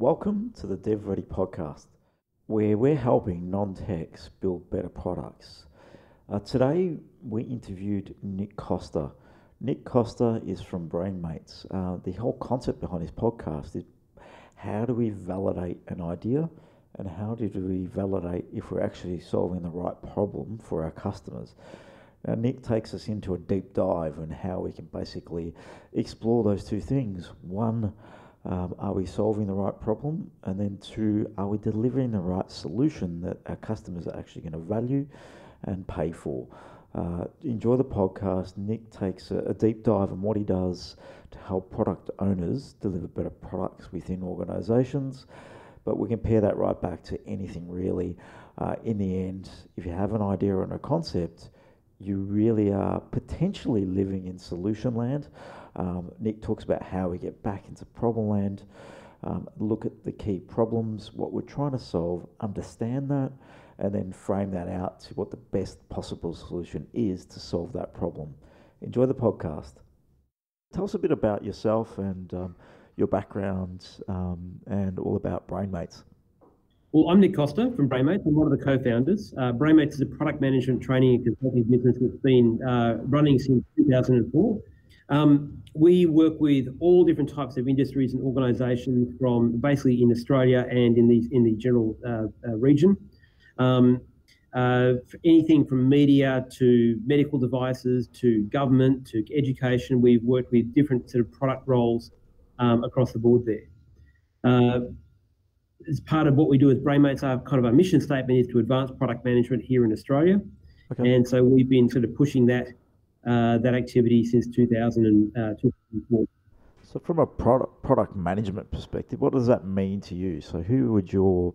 Welcome to the Dev Ready podcast, where we're helping non-techs build better products. Today, we interviewed Nick Coster. Nick Coster is from Brainmates. The whole concept behind his podcast is how do we validate an idea and how do we validate if we're actually solving the right problem for our customers. Now, Nick takes us into a deep dive on how we can basically explore those two things. One, are we solving the right problem? And then two, are we delivering the right solution that our customers are actually going to value and pay for? Enjoy the podcast. Nick takes a deep dive on what he does to help product owners deliver better products within organisations. But we compare that right back to anything really. In the end, if you have an idea and a concept, you really are potentially living in solution land. Nick talks about how we get back into problem land, look at the key problems, what we're trying to solve, understand that, and then frame that out to what the best possible solution is to solve that problem. Enjoy the podcast. Tell us a bit about yourself and your background and all about Brainmates. Well, I'm Nick Coster from Brainmates. I'm one of the co-founders. Brainmates is a product management training and consulting business that's been running since 2004. We work with all different types of industries and organisations from basically in Australia and in the general region. Anything from media to medical devices to government to education, we've worked with different sort of product roles across the board there. As part of what we do with Brainmates, our mission statement is to advance product management here in Australia. Okay. And so we've been sort of pushing that activity since 2004. So from a product management perspective, what does that mean to you? So who would you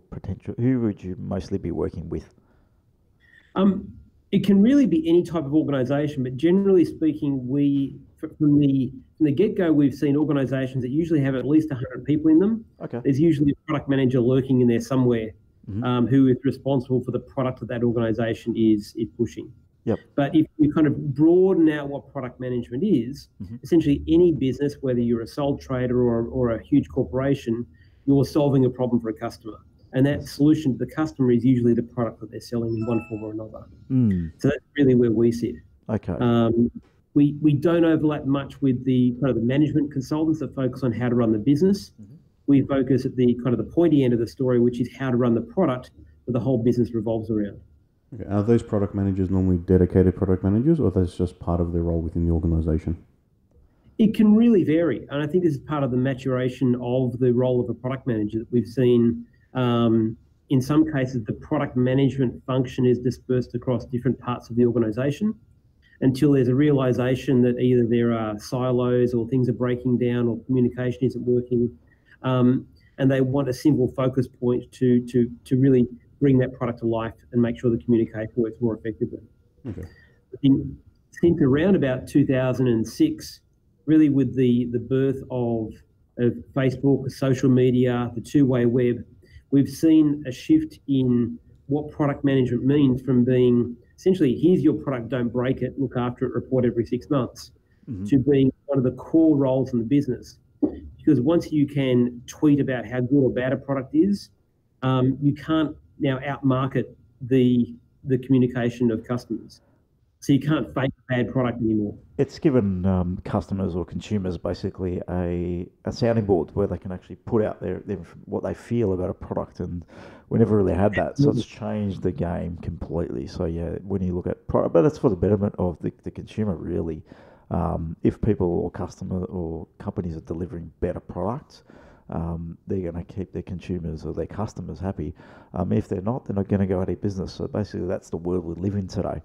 mostly be working with? It can really be any type of organisation, but generally speaking, we from the get-go, we've seen organisations that usually have at least 100 people in them. Okay. There's usually a product manager lurking in there somewhere, mm-hmm. Who is responsible for the product that organisation is pushing. Yep. But if you kind of broaden out what product management is, mm-hmm. essentially any business, whether you're a sole trader or a huge corporation, you're solving a problem for a customer. And that solution to the customer is usually the product that they're selling in one form or another. Mm. So that's really where we sit. Okay. We don't overlap much with the kind of the management consultants that focus on how to run the business. Mm-hmm. We focus at the kind of the pointy end of the story, which is how to run the product that the whole business revolves around. Okay. Are those product managers normally dedicated product managers, or that's just part of their role within the organisation? It can really vary, and I think this is part of the maturation of the role of a product manager that we've seen. In some cases, the product management function is dispersed across different parts of the organisation until there's a realisation that either there are silos or things are breaking down or communication isn't working, and they want a single focus point to really bring that product to life and make sure the communication works more effectively. Okay. I think around about 2006, really with the birth of Facebook, social media, the two-way web, we've seen a shift in what product management means from being essentially, here's your product, don't break it, look after it, report every 6 months, mm-hmm. to being one of the core roles in the business. Because once you can tweet about how good or bad a product is, you can't now outmarket the communication of customers. So you can't fake a bad product anymore. It's given customers or consumers basically a sounding board where they can actually put out their what they feel about a product, and we never really had that. So it's changed the game completely. So yeah, when you look at product, but it's for the betterment of the consumer really. If people or customer or companies are delivering better products, they're going to keep their consumers or their customers happy. If they're not, they're not going to go out of business. So basically that's the world we live in today.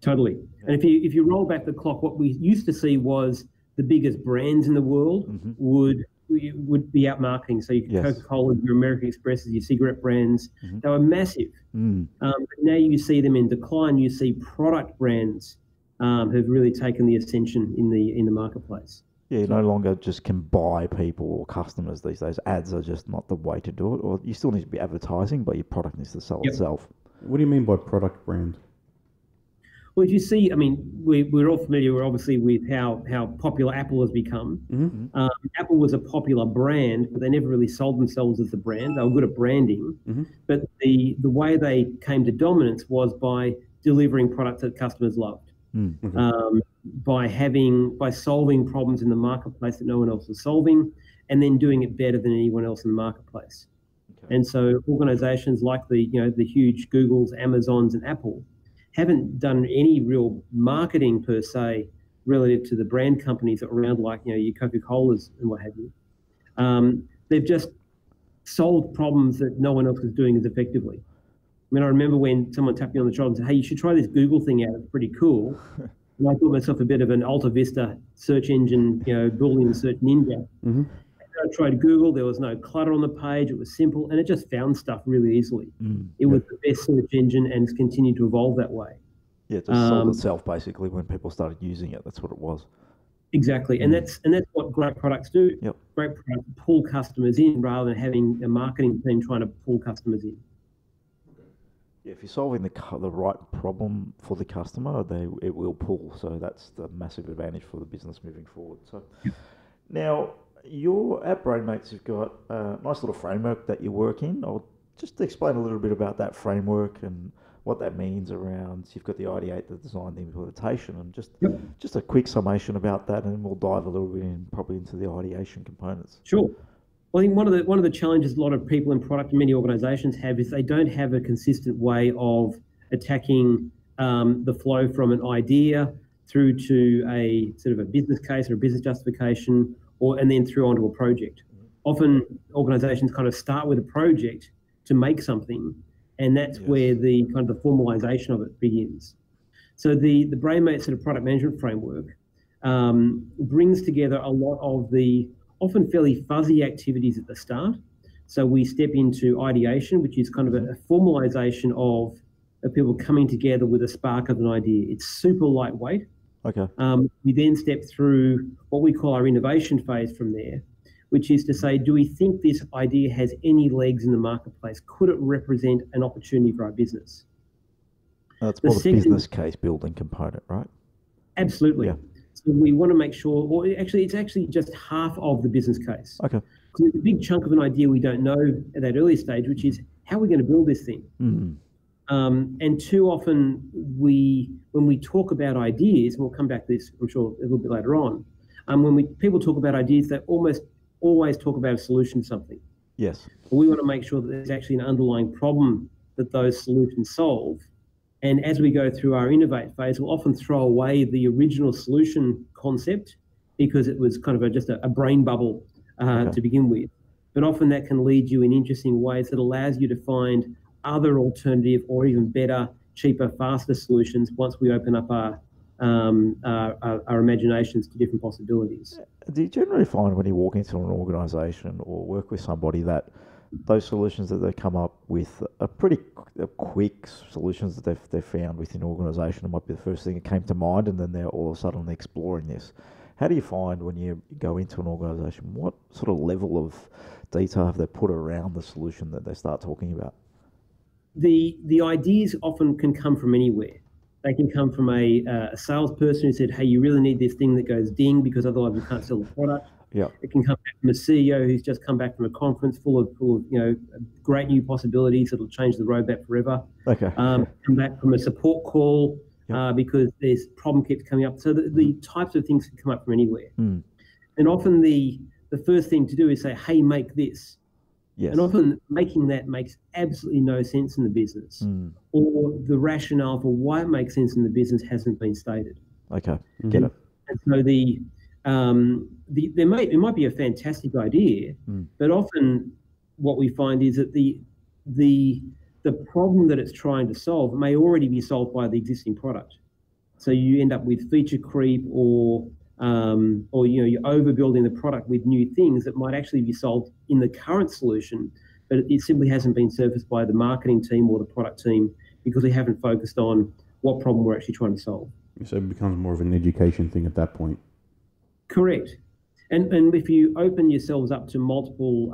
Totally. And if you roll back the clock, what we used to see was the biggest brands in the world mm-hmm. would be out marketing. So your yes. Coca-Cola, your American Express, your cigarette brands, mm-hmm. they were massive. Mm. But now you see them in decline. You see product brands have really taken the ascension in the marketplace. Yeah, you no longer just can buy people or customers these days. Ads are just not the way to do it. Or you still need to be advertising, but your product needs to sell yep. itself. What do you mean by product brand? Well, if you see, I mean, we're all familiar, obviously, with how popular Apple has become. Mm-hmm. Apple was a popular brand, but they never really sold themselves as a brand. They were good at branding, mm-hmm. but the way they came to dominance was by delivering products that customers loved, mm-hmm. By solving problems in the marketplace that no one else was solving, and then doing it better than anyone else in the marketplace. Okay. And so organizations like the huge Googles, Amazons, and Apple haven't done any real marketing per se relative to the brand companies that are around, like your Coca-Colas and what have you. They've just solved problems that no one else is doing as effectively. I mean, I remember when someone tapped me on the shoulder and said, "Hey, you should try this Google thing out. It's pretty cool." And I thought myself a bit of an Alta Vista search engine, Boolean search ninja. Mm-hmm. I tried Google. There was no clutter on the page. It was simple, and it just found stuff really easily. Mm, it was the best search engine, and it's continued to evolve that way. Yeah, it just sold itself basically when people started using it. That's what it was. Exactly, and that's what great products do. Yep. Great products pull customers in rather than having a marketing team trying to pull customers in. Yeah, if you're solving the right problem for the customer, it will pull. So that's the massive advantage for the business moving forward. So now. You're at Brainmates, you've got a nice little framework that you work in. I'll just explain a little bit about that framework and what that means around. You've got the ideate, the design, the implementation, and just a quick summation about that, and then we'll dive a little bit in probably into the ideation components. Sure. Well, I think one of the challenges a lot of people in product and many organisations have is they don't have a consistent way of attacking the flow from an idea through to a sort of a business case or a business justification, and then through onto a project. Often organizations kind of start with a project to make something, and that's where the kind of the formalization of it begins. So the Brainmates sort of product management framework brings together a lot of the often fairly fuzzy activities at the start. So we step into ideation, which is kind of a formalization of people coming together with a spark of an idea. It's super lightweight. Okay. We then step through what we call our innovation phase from there, which is to say, do we think this idea has any legs in the marketplace? Could it represent an opportunity for our business? That's more the business case building component, right? Absolutely. Yeah. So we want to make sure, or actually, it's actually just half of the business case. Okay. Because there's a big chunk of an idea we don't know at that early stage, which is how are we going to build this thing? Mm-hmm. And too often, when we talk about ideas, and we'll come back to this, I'm sure, a little bit later on, when people talk about ideas, they almost always talk about a solution to something. Yes. But we want to make sure that there's actually an underlying problem that those solutions solve. And as we go through our innovate phase, we'll often throw away the original solution concept because it was kind of just a brain bubble to begin with. But often that can lead you in interesting ways that allows you to find other alternative or even better, cheaper, faster solutions once we open up our imaginations to different possibilities. Do you generally find when you walk into an organisation or work with somebody that those solutions that they come up with are pretty quick solutions that they've found within an organisation? It might be the first thing that came to mind, and then they're all of a sudden exploring this. How do you find when you go into an organisation, what sort of level of detail have they put around the solution that they start talking about? The ideas often can come from anywhere. They can come from a salesperson who said, "Hey, you really need this thing that goes ding because otherwise you can't sell the product." Yeah. It can come from a CEO who's just come back from a conference full of great new possibilities that'll change the roadmap forever. Okay. Come back from a support call because this problem keeps coming up. So the types of things can come up from anywhere. Mm. And often the first thing to do is say, "Hey, make this." Yes. And often making that makes absolutely no sense in the business, or the rationale for why it makes sense in the business hasn't been stated. Okay, get it. And so it might be a fantastic idea, but often what we find is that the problem that it's trying to solve may already be solved by the existing product. So you end up with feature creep, or you're overbuilding the product with new things that might actually be solved in the current solution, but it simply hasn't been surfaced by the marketing team or the product team because we haven't focused on what problem we're actually trying to solve. So it becomes more of an education thing at that point. Correct. And if you open yourselves up to multiple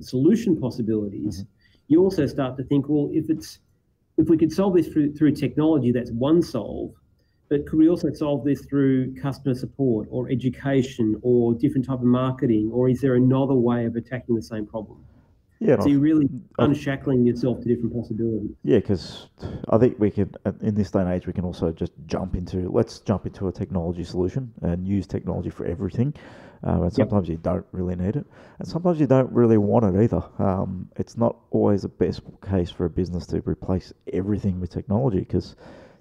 solution possibilities, you also start to think, well, if we could solve this through technology, that's one solve. But could we also solve this through customer support or education or different type of marketing, or is there another way of attacking the same problem? Yeah, so you're really unshackling yourself to different possibilities. Yeah, because I think we could, in this day and age, we can also just jump into a technology solution and use technology for everything. And sometimes you don't really need it, and sometimes you don't really want it either. It's not always the best case for a business to replace everything with technology, because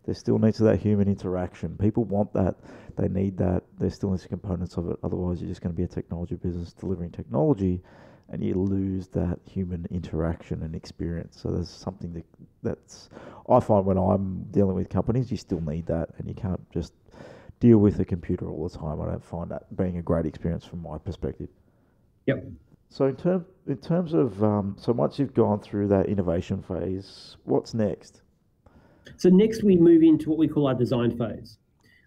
there still needs to that human interaction. People want that. They need that. There still needs components of it. Otherwise, you're just going to be a technology business delivering technology, and you lose that human interaction and experience. So there's something that's I find when I'm dealing with companies, you still need that, and you can't just deal with a computer all the time. I don't find that being a great experience from my perspective. Yep. So in terms of so once you've gone through that innovation phase, what's next? So next we move into what we call our design phase,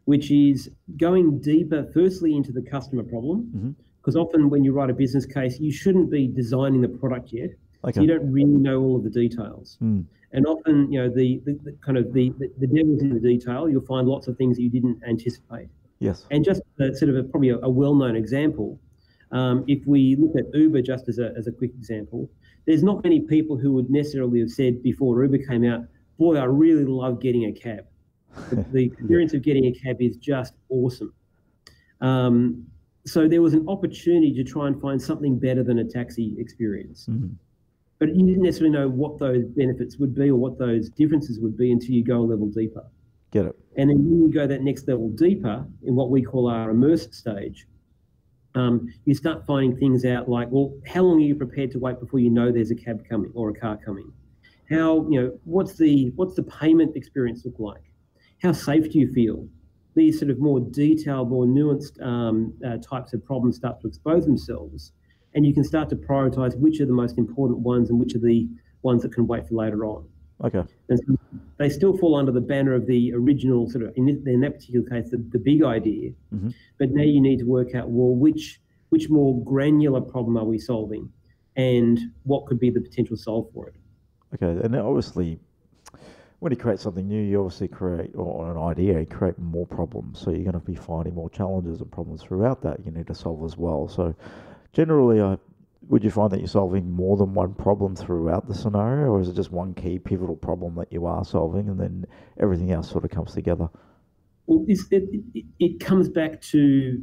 which is going deeper, firstly, into the customer problem. Mm-hmm. Because often when you write a business case, you shouldn't be designing the product yet. Okay. So you don't really know all of the details. Mm. And often, you know, the kind of the devil's in the detail. You'll find lots of things that you didn't anticipate. Yes. And just sort of probably a well-known example, if we look at Uber just as a quick example, there's not many people who would necessarily have said before Uber came out, boy, I really love getting a cab. The experience of getting a cab is just awesome. So there was an opportunity to try and find something better than a taxi experience. Mm-hmm. But you didn't necessarily know what those benefits would be or what those differences would be until you go a level deeper. Get it. And then when you go that next level deeper in what we call our immersive stage, you start finding things out like, well, how long are you prepared to wait before you know there's a cab coming or a car coming? How, you know, what's the payment experience look like? How safe do you feel? These sort of more detailed, more nuanced types of problems start to expose themselves, and you can start to prioritise which are the most important ones and which are the ones that can wait for later on. Okay. And so they still fall under the banner of the original sort of, in that particular case, the big idea. Mm-hmm. But now you need to work out, well, which more granular problem are we solving, and what could be the potential solve for it. Okay, and obviously, when you create something new, you obviously create, or an idea, you create more problems. So you're going to be finding more challenges and problems throughout that you need to solve as well. So generally, would you find that you're solving more than one problem throughout the scenario, or is it just one key pivotal problem that you are solving and then everything else sort of comes together? Well, it comes back to,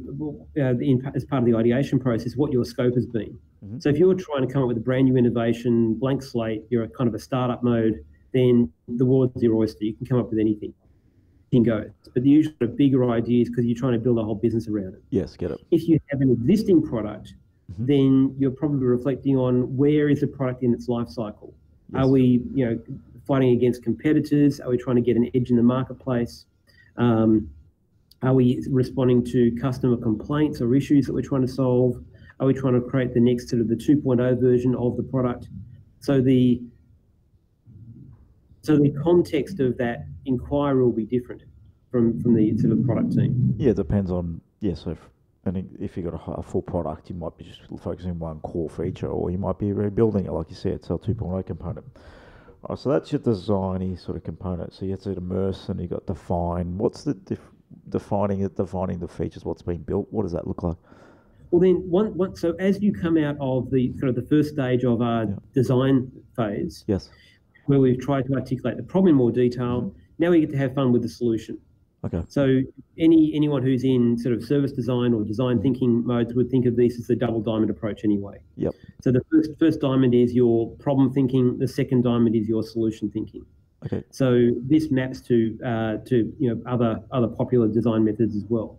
as part of the ideation process, what your scope has been. Mm-hmm. So if you're trying to come up with a brand new innovation, blank slate, you're kind of a startup mode, then the world's your oyster. You can come up with anything. You can go. But the usually bigger ideas, because you're trying to build a whole business around it. Yes, get it. If you have an existing product, mm-hmm. then you're probably reflecting on where is the product in its life cycle. Yes. Are we, you know, fighting against competitors? Are we trying to get an edge in the marketplace? Are we responding to customer complaints or issues that we're trying to solve? Are we trying to create the next sort of the 2.0 version of the product? So the context of that inquiry will be different from the sort of product team. Yeah, it depends on, so if you've got a full product, you might be just focusing on one core feature, or you might be rebuilding it, like you said, so a 2.0 component. All right, so that's your designy sort of component. So you have to immerse and you've got define. What's the defining the features, what's been built? What does that look like? Well, then, so as you come out of the sort of the first stage of our design phase, yes, where we've tried to articulate the problem in more detail, mm-hmm. now we get to have fun with the solution. Okay. So anyone who's in sort of service design or design mm-hmm. thinking modes would think of this as the double diamond approach anyway. Yep. So the first diamond is your problem thinking. The second diamond is your solution thinking. Okay. So this maps to other popular design methods as well.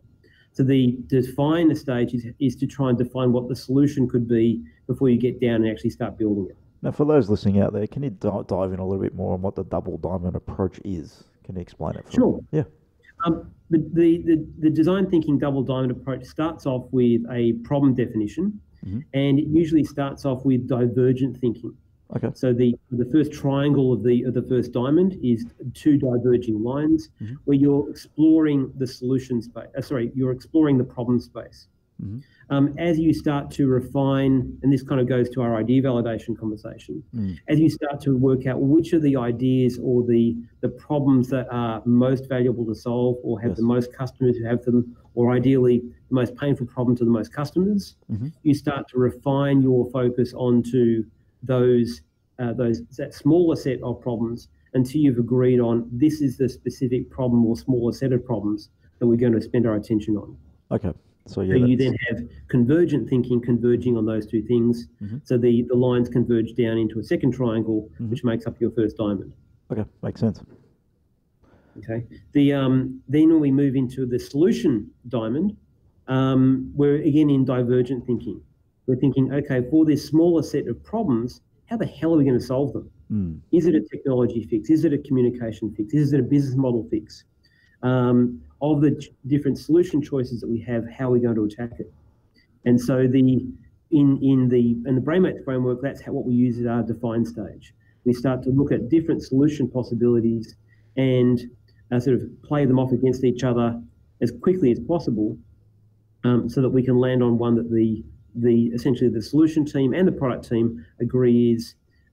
So the define stage is to try and define what the solution could be before you get down and actually start building it. Now, for those listening out there, can you dive in a little bit more on what the double diamond approach is? Can you explain it for me? Sure. Yeah. The design thinking double diamond approach starts off with a problem definition, mm-hmm. and it usually starts off with divergent thinking. Okay. So the first triangle of the first diamond is two diverging lines, mm-hmm. where you're exploring the problem space. Mm-hmm. As you start to refine, and this kind of goes to our idea validation conversation, as you start to work out which of the ideas or the problems that are most valuable to solve or have the most customers who have them, or ideally the most painful problem to the most customers, you start to refine your focus onto those that smaller set of problems until you've agreed on this is the specific problem or smaller set of problems that we're going to spend our attention on. Okay. So, yeah, so you then have convergent thinking converging on those two things. So the lines converge down into a second triangle, which makes up your first diamond. Okay, makes sense. Okay. The then we move into the solution diamond, we're again in divergent thinking. We're thinking, okay, for this smaller set of problems, how the hell are we going to solve them? Is it a technology fix? Is it a communication fix? Is it a business model fix? Of the different solution choices that we have, how are we going to attack it? And so in the Brainmates framework, that's what we use at our define stage. We start to look at different solution possibilities and sort of play them off against each other as quickly as possible, so that we can land on one that essentially the solution team and the product team agree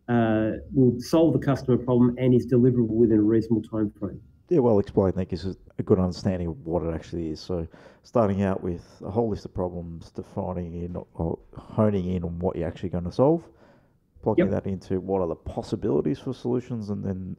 will solve the customer problem and is deliverable within a reasonable time frame. Yeah, well explained. That gives us a good understanding of what it actually is. So starting out with a whole list of problems, defining in or honing in on what you're actually going to solve, plugging that into what are the possibilities for solutions, and then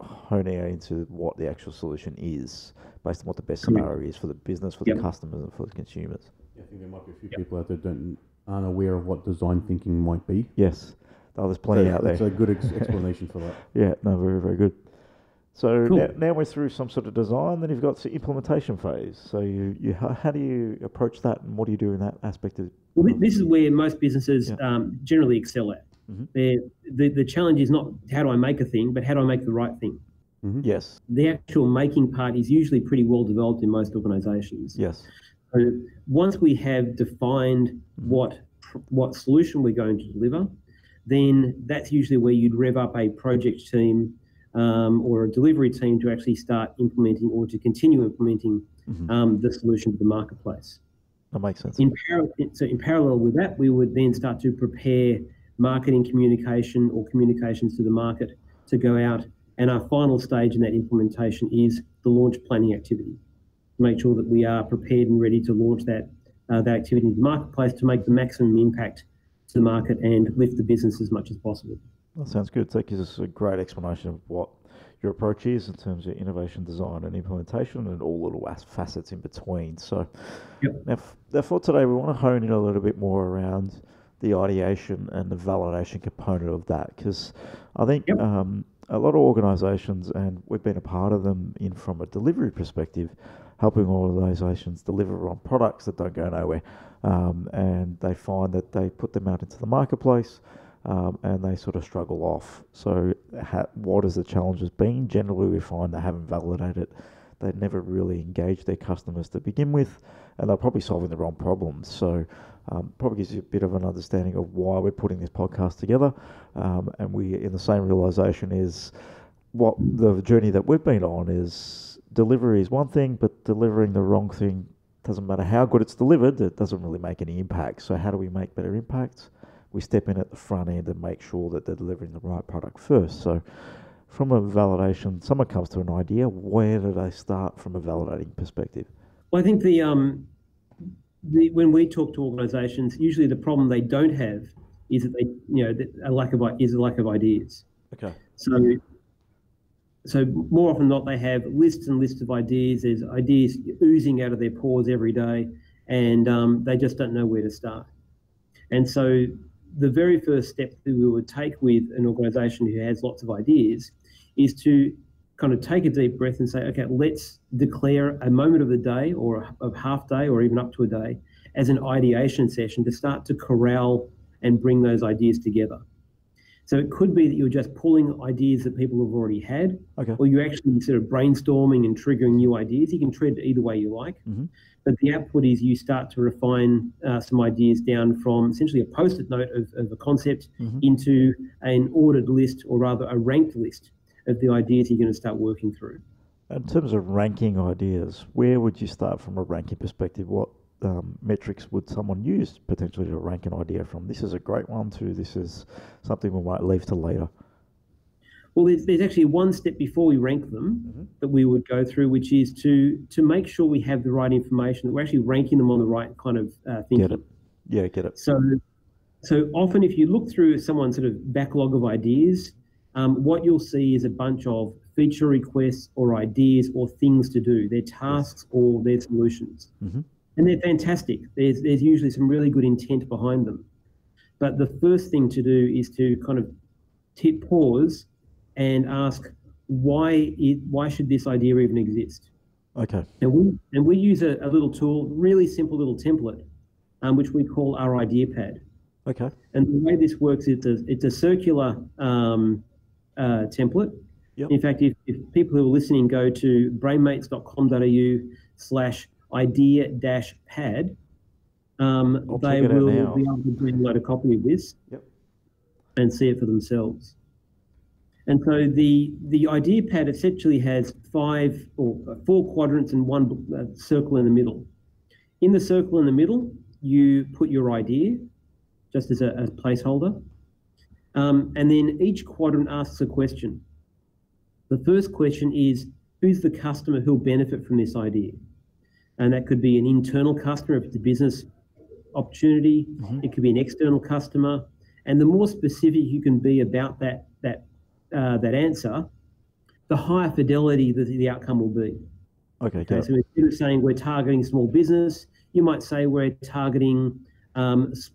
honing out into what the actual solution is based on what the best scenario is for the business, for the customers, and for the consumers. Yeah, I think there might be a few people out there that aren't aware of what design thinking might be. Yes. Oh, there's plenty out there. It's a good explanation for that. Yeah, no, very, very good. So now we're through some sort of design, then you've got the implementation phase. So how do you approach that, and what do you do in that aspect of? Well, this is where most businesses generally excel at. The challenge is not how do I make a thing, but how do I make the right thing? Yes. The actual making part is usually pretty well developed in most organisations. Yes. So once we have defined what solution we're going to deliver, then that's usually where you'd rev up a project team or a delivery team to actually start implementing or to continue implementing the solution to the marketplace. That makes sense. So in parallel with that, we would then start to prepare marketing communication or communications to the market to go out. And our final stage in that implementation is the launch planning activity. Make sure that we are prepared and ready to launch that activity in the marketplace to make the maximum impact to the market and lift the business as much as possible. That sounds good. So that gives us a great explanation of what your approach is in terms of innovation, design, and implementation, and all little facets in between. So now for today, we want to hone in a little bit more around the ideation and the validation component of that, because I think a lot of organisations, and we've been a part of them in from a delivery perspective, helping organisations deliver on products that don't go nowhere. And they find that they put them out into the marketplace and they sort of struggle off. So what has the challenge been? Generally, we find they haven't validated it. They never really engage their customers to begin with, and they're probably solving the wrong problems. So probably gives you a bit of an understanding of why we're putting this podcast together. And we, in the same realisation, is what the journey that we've been on is, delivery is one thing, but delivering the wrong thing, doesn't matter how good it's delivered, it doesn't really make any impact. So how do we make better impacts? We step in at the front end and make sure that they're delivering the right product first. So from a validation, someone comes to an idea, where do they start from a validating perspective? Well, I think when we talk to organisations, usually the problem they don't have is that a lack of ideas. Okay. So more often than not, they have lists and lists of ideas. There's ideas oozing out of their pores every day, and they just don't know where to start. And so the very first step that we would take with an organisation who has lots of ideas is to kind of take a deep breath and say, okay, let's declare a moment of the day or of half day or even up to a day as an ideation session to start to corral and bring those ideas together. So it could be that you're just pulling ideas that people have already had, or you're actually sort of brainstorming and triggering new ideas. You can treat it either way you like. But the output is you start to refine some ideas down from essentially a post-it note of a concept into an ordered list, or rather a ranked list of the ideas you're going to start working through. In terms of ranking ideas, where would you start from a ranking perspective? What metrics would someone use potentially to rank an idea from this is a great one to this is something we might leave to later? Well, there's actually one step before we rank them that we would go through, which is to make sure we have the right information, that we're actually ranking them on the right kind of thinking. Get it. Yeah, get it. So often if you look through someone's sort of backlog of ideas, what you'll see is a bunch of feature requests or ideas or things to do, their tasks or their solutions. And they're fantastic. There's usually some really good intent behind them. But the first thing to do is to kind of hit pause and ask, why should this idea even exist? Okay. And we use a little tool, really simple little template, which we call our IdeaPad. Okay. And the way this works is it's a circular template. Yep. In fact, if people who are listening go to brainmates.com.au/idea-pad, they will be able to download a copy of this and see it for themselves. And so the idea pad essentially has four quadrants and one circle in the middle. In the circle in the middle, you put your idea just as a placeholder. And then each quadrant asks a question. The first question is, who's the customer who'll benefit from this idea? And that could be an internal customer if it's a business opportunity. It could be an external customer. And the more specific you can be about that answer, the higher fidelity the outcome will be. Okay, so instead of saying we're targeting small business, you might say we're targeting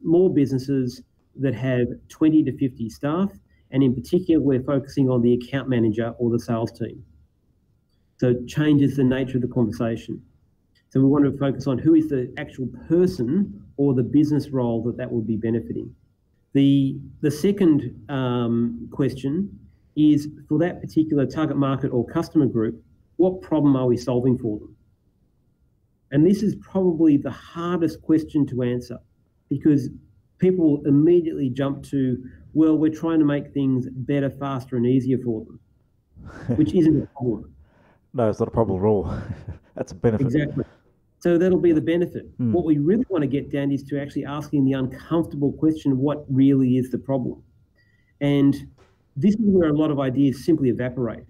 small businesses that have 20 to 50 staff. And in particular, we're focusing on the account manager or the sales team. So it changes the nature of the conversation. So we want to focus on who is the actual person or the business role that will be benefiting. The second question is, for that particular target market or customer group, what problem are we solving for them? And this is probably the hardest question to answer, because people immediately jump to, well, we're trying to make things better, faster and easier for them, which isn't a problem. No, it's not a problem at all. That's a benefit. Exactly. So that'll be the benefit. What we really want to get down is to actually asking the uncomfortable question, what really is the problem? And this is where a lot of ideas simply evaporate.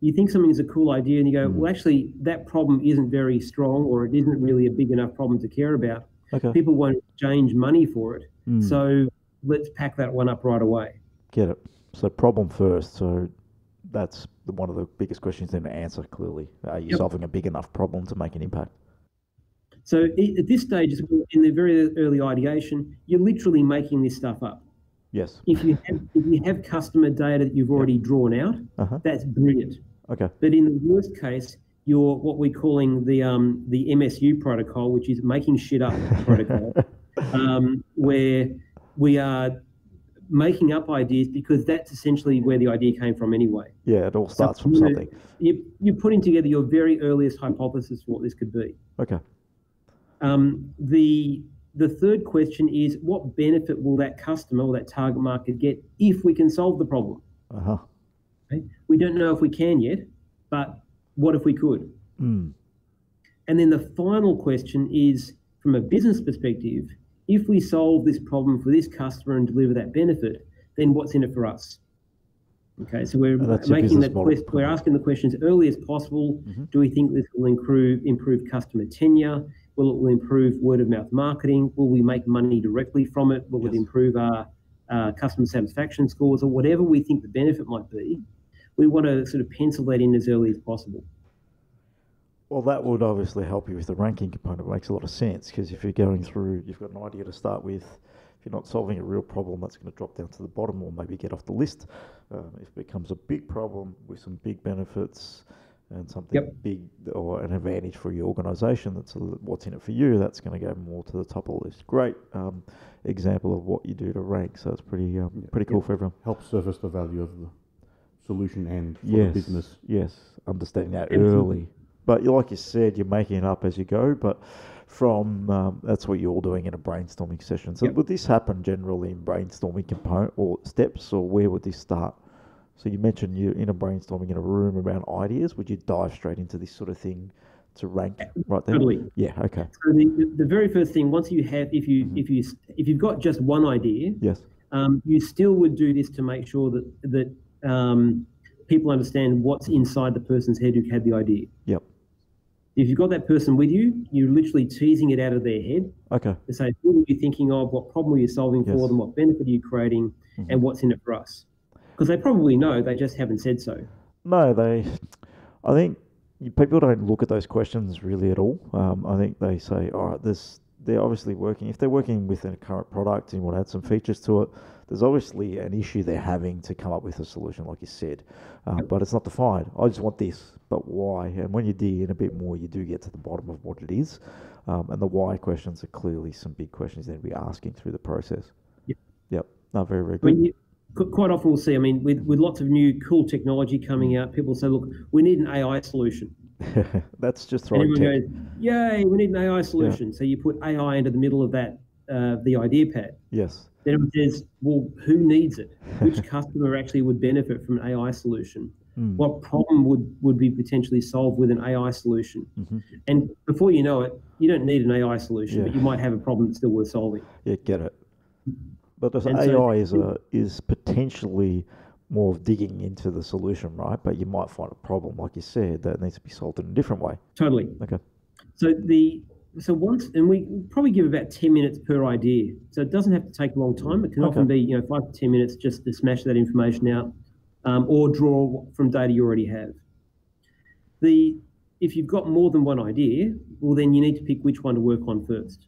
You think something is a cool idea and you go, well, actually, that problem isn't very strong, or it isn't really a big enough problem to care about. Okay. People won't exchange money for it. So let's pack that one up right away. Get it. So problem first. So that's one of the biggest questions then to answer, clearly. Are you solving a big enough problem to make an impact? So at this stage, in the very early ideation, you're literally making this stuff up. Yes. If you have customer data that you've already drawn out, that's brilliant. Okay. But in the worst case, you're what we're calling the MSU protocol, which is making shit up protocol, where we are making up ideas because that's essentially where the idea came from anyway. Yeah, it all starts from something. You're putting together your very earliest hypothesis for what this could be. Okay. The third question is, what benefit will that customer or that target market get if we can solve the problem? Okay? We don't know if we can yet, but what if we could? And then the final question is, from a business perspective, if we solve this problem for this customer and deliver that benefit, then what's in it for us? Okay, so we're making that question. We're asking the question as early as possible. Do we think this will improve customer tenure? Will it improve word-of-mouth marketing? Will we make money directly from it? Will it improve our customer satisfaction scores, or whatever we think the benefit might be? We want to sort of pencil that in as early as possible. Well, that would obviously help you with the ranking component. It makes a lot of sense, because if you're going through, you've got an idea to start with. If you're not solving a real problem, that's going to drop down to the bottom or maybe get off the list. If it becomes a big problem with some big benefits, and something big or an advantage for your organisation, that's what's in it for you, that's going to go more to the top of the list. Great example of what you do to rank, so it's pretty pretty cool for everyone. Helps surface the value of the solution and for the business. Yes, understanding that early. But like you said, you're making it up as you go, but from that's what you're all doing in a brainstorming session. So would this happen generally in brainstorming component or steps, or where would this start? So you mentioned you're in a brainstorming in a room around ideas. Would you dive straight into this sort of thing to rank right there? Totally. Yeah. Okay. So the very first thing, once you have, if you've got just one idea, yes, you still would do this to make sure that people understand what's inside the person's head who had the idea. Yep. If you've got that person with you, you're literally teasing it out of their head. Okay. To say, who are you thinking of? What problem are you solving for them? What benefit are you creating? Mm-hmm. And what's in it for us? Because they probably know, they just haven't said so. No, I think people don't look at those questions really at all. I think they say, all right, they're obviously working. If they're working with a current product and want to add some features to it, there's obviously an issue they're having to come up with a solution, like you said, but it's not defined. I just want this, but why? And when you dig in a bit more, you do get to the bottom of what it is, and the why questions are clearly some big questions they'd be asking through the process. Yep. Yep. No, very, very good. Quite often we'll see, I mean, with lots of new cool technology coming out, people say, look, we need an AI solution. That's just right. Everyone goes, yay, we need an AI solution. Yeah. So you put AI into the middle of that, the IdeaPad. Yes. Then it says, well, who needs it? Which customer actually would benefit from an AI solution? Mm. What problem would be potentially solved with an AI solution? Mm-hmm. And before you know it, you don't need an AI solution, but you might have a problem that's still worth solving. Yeah, get it. But this AI is potentially more of digging into the solution, right? But you might find a problem, like you said, that needs to be solved in a different way. Totally. Okay. So we probably give about 10 minutes per idea. So it doesn't have to take a long time. It can often be 5 to 10 minutes just to smash that information out, or draw from data you already have. If you've got more than one idea, well then you need to pick which one to work on first.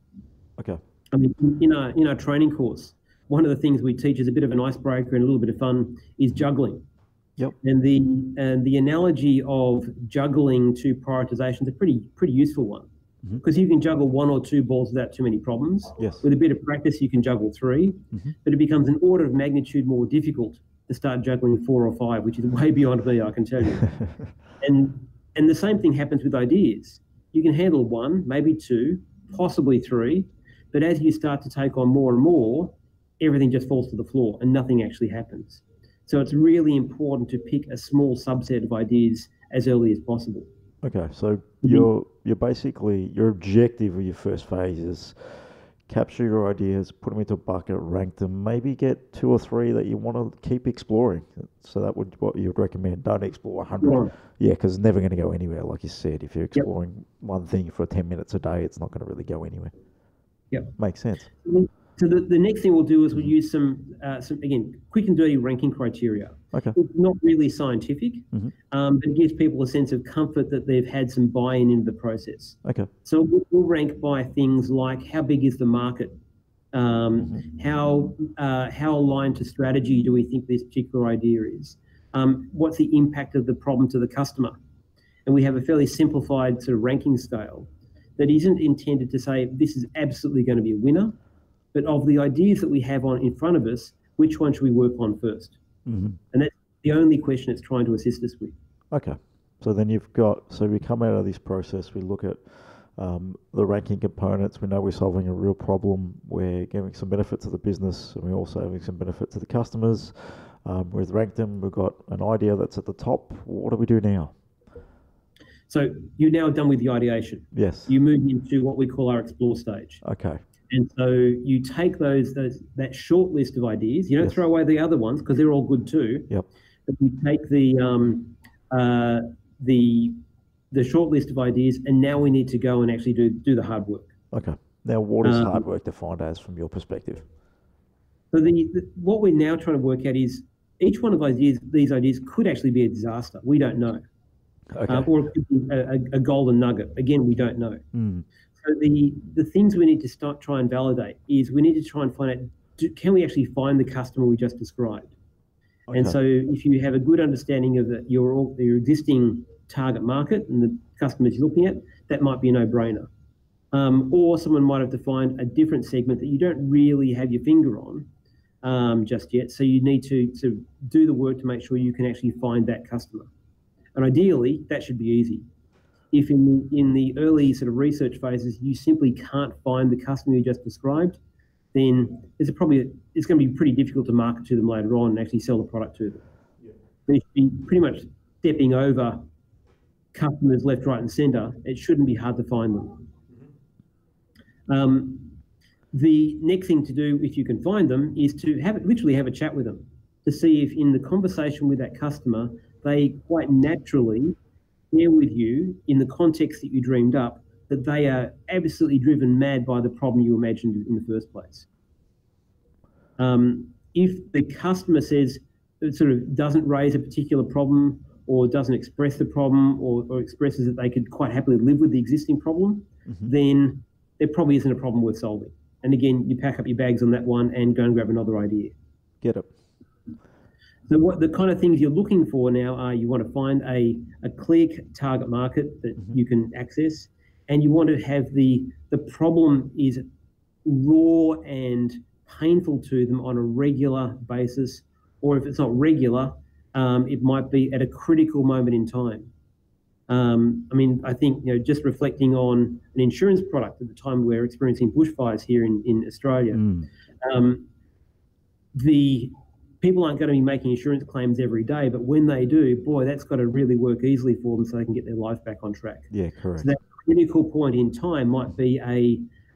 Okay. I mean, in our training course, one of the things we teach is a bit of an icebreaker and a little bit of fun is juggling. Yep. And the analogy of juggling to prioritization is a pretty useful one, because you can juggle one or two balls without too many problems. Yes. With a bit of practice, you can juggle three, but it becomes an order of magnitude more difficult to start juggling 4 or 5, which is way beyond me, I can tell you. And the same thing happens with ideas. You can handle 1, maybe 2, possibly 3, but as you start to take on more and more, everything just falls to the floor and nothing actually happens. So it's really important to pick a small subset of ideas as early as possible. Okay, so you're basically, your objective of your first phase is capture your ideas, put them into a bucket, rank them, maybe get 2 or 3 that you want to keep exploring. So that would what you'd recommend. Don't explore 100. Yeah, because it's never going to go anywhere. Like you said, if you're exploring one thing for 10 minutes a day, it's not going to really go anywhere. Yeah, makes sense. So the next thing we'll do is we'll use some quick and dirty ranking criteria. Okay. It's not really scientific, but it gives people a sense of comfort that they've had some buy-in into the process. Okay. So we'll rank by things like how big is the market, how aligned to strategy do we think this particular idea is, what's the impact of the problem to the customer, and we have a fairly simplified sort of ranking scale that isn't intended to say this is absolutely going to be a winner. But of the ideas that we have in front of us, which one should we work on first? And that's the only question it's trying to assist us with. Okay. So then we come out of this process, we look at the ranking components, we know we're solving a real problem, we're giving some benefit to the business, and we're also having some benefit to the customers. We've ranked them, we've got an idea that's at the top. What do we do now? So you're now done with the ideation. Yes. You move into what we call our explore stage. Okay. And so you take that short list of ideas. You don't throw away the other ones because they're all good too. Yep. But you take the short list of ideas, and now we need to go and actually do the hard work. Okay. Now, what is hard work defined as from your perspective? So what we're now trying to work out is each one of these ideas could actually be a disaster. We don't know. Okay. Or it could be a golden nugget. Again, we don't know. Mm. So the things we need to try and validate is we need to try and find out, can we actually find the customer we just described? Okay. And so if you have a good understanding of your existing target market and the customers you're looking at, that might be a no-brainer. Or someone might have defined a different segment that you don't really have your finger on just yet. So you need to do the work to make sure you can actually find that customer. And ideally, that should be easy. If in the early sort of research phases you simply can't find the customer you just described, then it's going to be pretty difficult to market to them later on and actually sell the product to them. Yeah. They should be pretty much stepping over customers left, right, and center, it shouldn't be hard to find them. The next thing to do, if you can find them, is to literally have a chat with them to see if in the conversation with that customer, they quite naturally share with you in the context that you dreamed up that they are absolutely driven mad by the problem you imagined in the first place. If the customer says, sort of doesn't raise a particular problem or doesn't express the problem or expresses that they could quite happily live with the existing problem, then there probably isn't a problem worth solving. And again, you pack up your bags on that one and go and grab another idea. Get up. So what the kind of things you're looking for now are you want to find a clear target market that you can access, and you want to have the problem is raw and painful to them on a regular basis, or if it's not regular, it might be at a critical moment in time. I mean, I think, you know, just reflecting on an insurance product at the time we're experiencing bushfires here in Australia, the people aren't going to be making insurance claims every day, but when they do, boy, that's got to really work easily for them so they can get their life back on track. Yeah, correct. So that critical point in time might be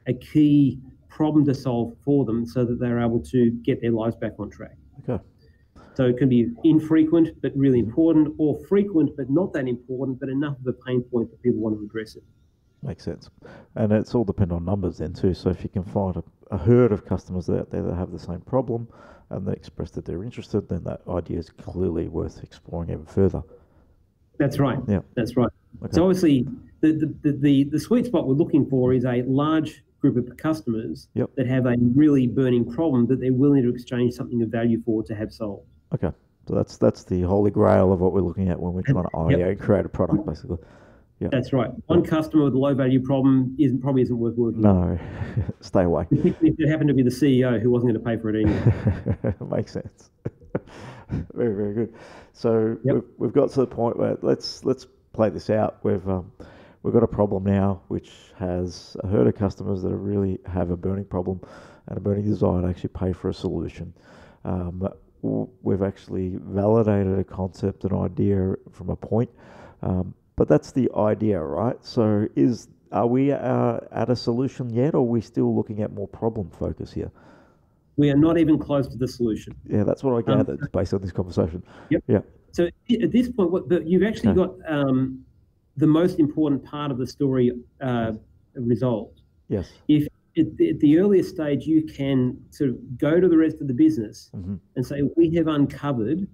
a key problem to solve for them so that they're able to get their lives back on track. Okay. So it can be infrequent but really important, or frequent but not that important, but enough of a pain point that people want to address it. Makes sense. And it's all dependent on numbers then too. So if you can find a herd of customers out there that have the same problem and they express that they're interested, then that idea is clearly worth exploring even further. That's right. Yeah. That's right. Okay. So obviously the sweet spot we're looking for is a large group of customers that have a really burning problem that they're willing to exchange something of value for to have solved. Okay, so that's the holy grail of what we're looking at when we're trying to create a product, basically. Yeah, that's right. One customer with a low value problem probably isn't worth working. No, stay away. Particularly if it happened to be the CEO who wasn't going to pay for it anyway. Makes sense. Very, very good. So we've got to the point where let's play this out. We've got a problem now which has a herd of customers that really have a burning problem and a burning desire to actually pay for a solution. We've actually validated a concept, an idea from a point, but that's the idea, right? So are we at a solution yet, or are we still looking at more problem focus here? We are not even close to the solution. Yeah, that's what I gathered based on this conversation. Yep. Yeah. So at this point, you've actually got the most important part of the story resolved. Yes. If at the earliest stage you can sort of go to the rest of the business and say, we have uncovered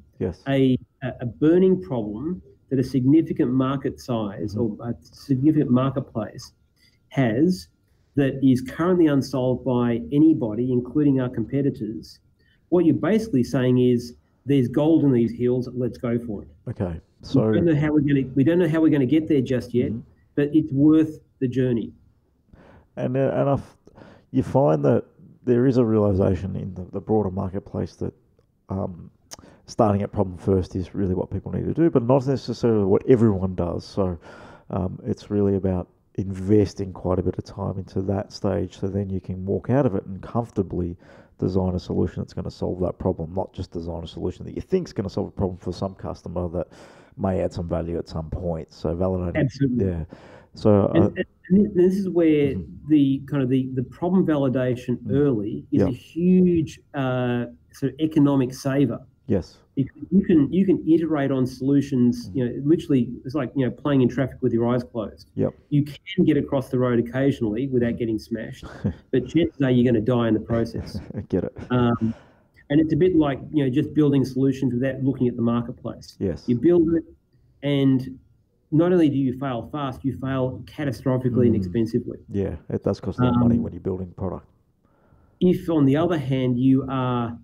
a burning problem that a significant market size or a significant marketplace has that is currently unsolved by anybody, including our competitors. What you're basically saying is there's gold in these hills, let's go for it. Okay. So we don't know how we're going to get there just yet, but it's worth the journey. And you find that there is a realisation in the broader marketplace that starting at problem first is really what people need to do, but not necessarily what everyone does. So it's really about investing quite a bit of time into that stage so then you can walk out of it and comfortably design a solution that's going to solve that problem, not just design a solution that you think is going to solve a problem for some customer that may add some value at some point. So validating. Absolutely. Yeah. So and this is where the kind of the problem validation early is a huge sort of economic saver. Yes. You can iterate on solutions, you know, literally it's like, you know, playing in traffic with your eyes closed. Yep. You can get across the road occasionally without getting smashed, but chances are you're going to die in the process. I get it. And it's a bit like, you know, just building solutions without looking at the marketplace. Yes. You build it and not only do you fail fast, you fail catastrophically and expensively. Yeah, it does cost a lot of money when you're building product. If, on the other hand, you are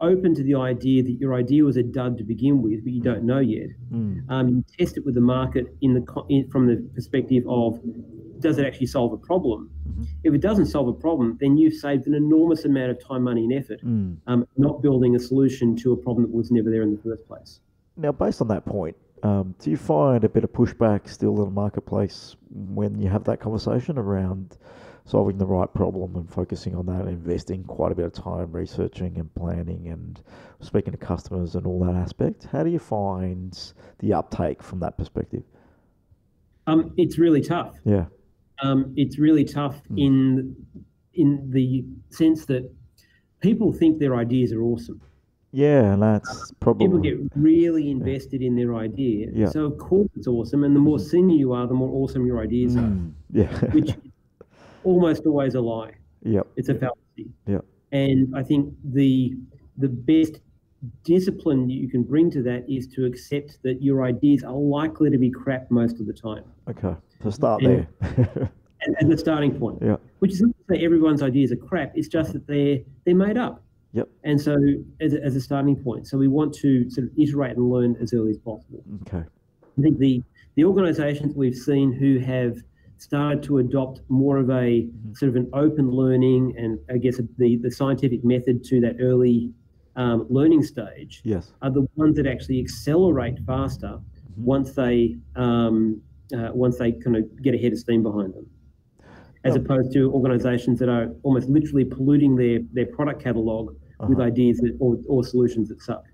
open to the idea that your idea was a dud to begin with, but you don't know yet, you test it with the market from the perspective of, does it actually solve a problem? If it doesn't solve a problem, then you've saved an enormous amount of time, money, and effort, not building a solution to a problem that was never there in the first place. Now, based on that point, do you find a bit of pushback still in the marketplace when you have that conversation around solving the right problem and focusing on that, investing quite a bit of time researching and planning and speaking to customers and all that aspect? How do you find the uptake from that perspective? It's really tough. Yeah. It's really tough in the sense that people think their ideas are awesome. Yeah, that's probably... People get really invested in their idea. Yeah. So, of course, it's awesome. And the more senior you are, the more awesome your ideas are. Yeah. Which is almost always a lie. Yeah. It's a fallacy. Yeah. And I think the best discipline you can bring to that is to accept that your ideas are likely to be crap most of the time. Okay. So start there. And the starting point. Yeah. Which is not to say everyone's ideas are crap. It's just that they're made up. Yep. And so as a starting point. So we want to sort of iterate and learn as early as possible. Okay. I think the organizations we've seen who have started to adopt more of a sort of an open learning and I guess the scientific method to that early learning stage are the ones that actually accelerate faster once they kind of get a head of steam behind them, as opposed to organizations that are almost literally polluting their product catalog with ideas or solutions that suck.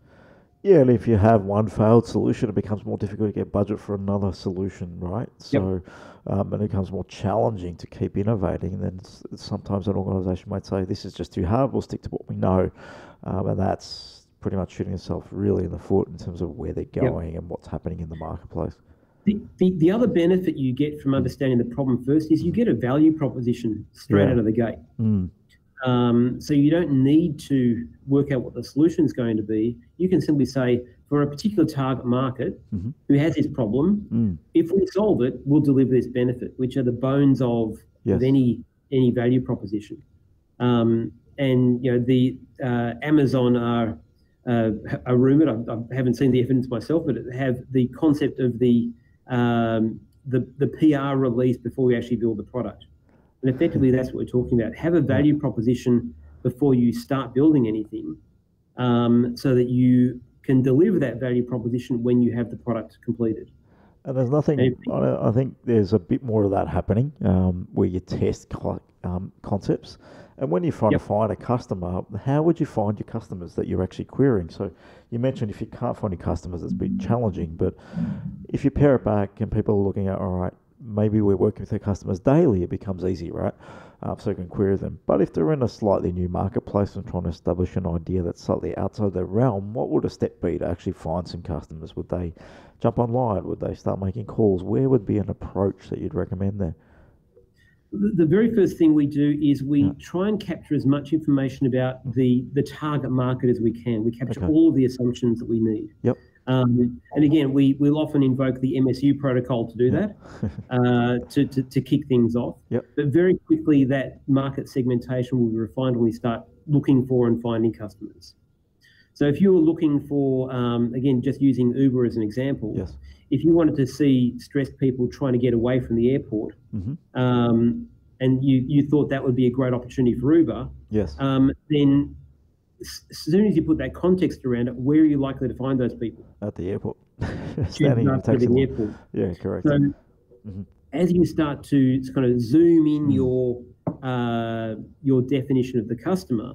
Yeah, and if you have one failed solution, it becomes more difficult to get budget for another solution, right? So, and it becomes more challenging to keep innovating. And then sometimes an organisation might say, this is just too hard, we'll stick to what we know. And that's pretty much shooting yourself really in the foot in terms of where they're going and what's happening in the marketplace. The other benefit you get from understanding the problem first is you get a value proposition straight out of the gate. So you don't need to work out what the solution is going to be. You can simply say, for a particular target market who has this problem, if we solve it, we'll deliver this benefit, which are the bones of any value proposition. And you know, the Amazon are rumored. I haven't seen the evidence myself, but have the concept of the PR release before we actually build the product. And effectively, that's what we're talking about. Have a value proposition before you start building anything, so that you can deliver that value proposition when you have the product completed. And there's nothing, I think there's a bit more of that happening where you test concepts. And when you're trying to find a customer, how would you find your customers that you're actually querying? So you mentioned if you can't find your customers, it's been challenging. But if you pair it back and people are looking at, all right, maybe we're working with their customers daily, it becomes easy, right? So you can query them. But if they're in a slightly new marketplace and trying to establish an idea that's slightly outside their realm, what would a step be to actually find some customers? Would they jump online? Would they start making calls? Where would be an approach that you'd recommend there? The very first thing we do is we try and capture as much information about the target market as we can. We capture all of the assumptions that we need. Yep. And again, we'll often invoke the MSU protocol to do that, to kick things off. Yep. But very quickly, that market segmentation will be refined when we start looking for and finding customers. So if you were looking for, again, just using Uber as an example, if you wanted to see stressed people trying to get away from the airport, and you thought that would be a great opportunity for Uber, then as soon as you put that context around it, where are you likely to find those people? At the airport. Standing in the airport. Yeah, correct. So as you start to kind of zoom in your definition of the customer,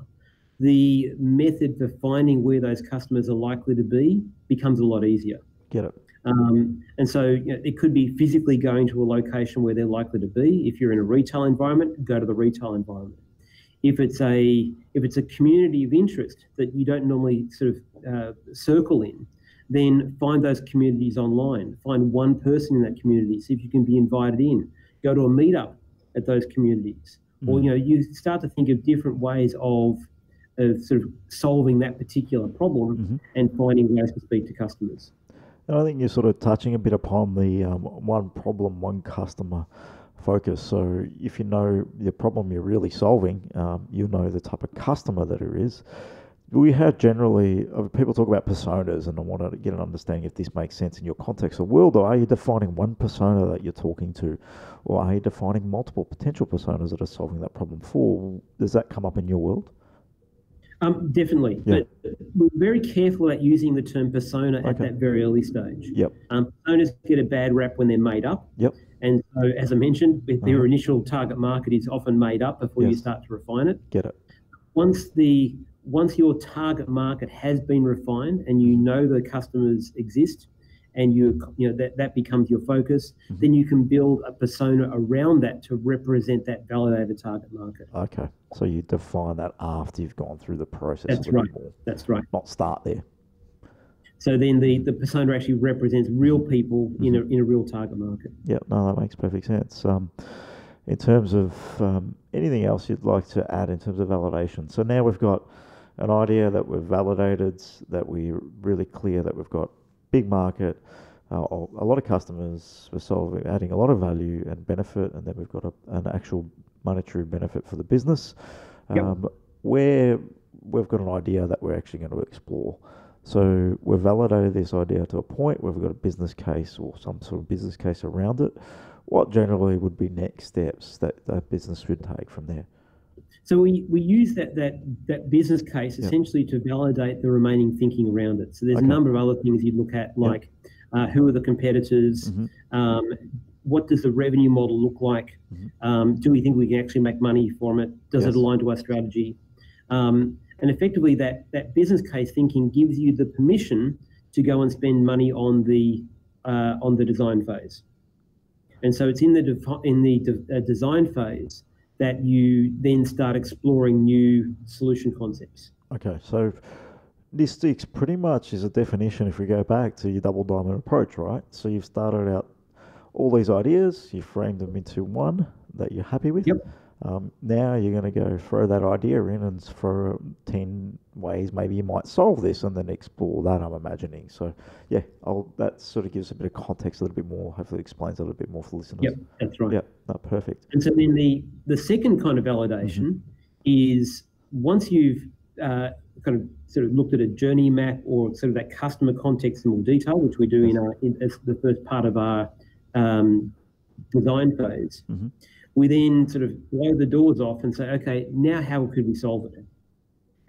the method for finding where those customers are likely to be becomes a lot easier. Get it. And so you know, it could be physically going to a location where they're likely to be. If you're in a retail environment, go to the retail environment. If it's a community of interest that you don't normally sort of circle in, then find those communities online. Find one person in that community. See if you can be invited in. Go to a meetup at those communities. Or you know, you start to think of different ways of sort of solving that particular problem and finding ways to speak to customers. And I think you're sort of touching a bit upon the one problem, one customer focus. So if you know the problem you're really solving, you know the type of customer that it is. We have generally, people talk about personas, and I want to get an understanding if this makes sense in your context or world, or are you defining one persona that you're talking to, or are you defining multiple potential personas that are solving that problem for? Does that come up in your world? Definitely, but we're very careful about using the term persona at that very early stage. Personas get a bad rap when they're made up. And so, as I mentioned, their initial target market is often made up before you start to refine it. Get it. Once your target market has been refined and you know the customers exist, and you know that becomes your focus, mm-hmm. then you can build a persona around that to represent that validated target market. Okay, so you define that after you've gone through the process. That's right. That's right. Not start there. So then the persona actually represents real people mm-hmm. in a real target market. Yeah, no, that makes perfect sense. In terms of anything else you'd like to add in terms of validation? So now we've got an idea that we've validated, that we're really clear that we've got big market, a lot of customers, we're solving, adding a lot of value and benefit, and then we've got an actual monetary benefit for the business. Yep. Where we've got an idea that we're actually going to explore. So we've validated this idea to a point where we've got a business case or some sort of business case around it. What generally would be next steps that the business would take from there? So we use that business case yep. essentially to validate the remaining thinking around it. So there's okay. a number of other things you look at, like yep. Who are the competitors, mm-hmm. What does the revenue model look like, mm-hmm. Do we think we can actually make money from it, does yes. it align to our strategy? And effectively that business case thinking gives you the permission to go and spend money on the design phase. And so it's in the design phase that you then start exploring new solution concepts. Okay, so this sticks pretty much is a definition if we go back to your double diamond approach, right? So you've started out all these ideas, you framed them into one that you're happy with. Yep. Now you're going to go throw that idea in and throw 10 ways maybe you might solve this and then explore that, I'm imagining. So, yeah, that sort of gives a bit of context, a little bit more, hopefully explains a little bit more for listeners. Yep, that's right. Yep, that's perfect. And so then the second kind of validation mm-hmm. is once you've kind of sort of looked at a journey map or sort of that customer context in more detail, which we do that's in the first part of our design phase, mm-hmm. we then sort of blow the doors off and say, okay, now how could we solve it?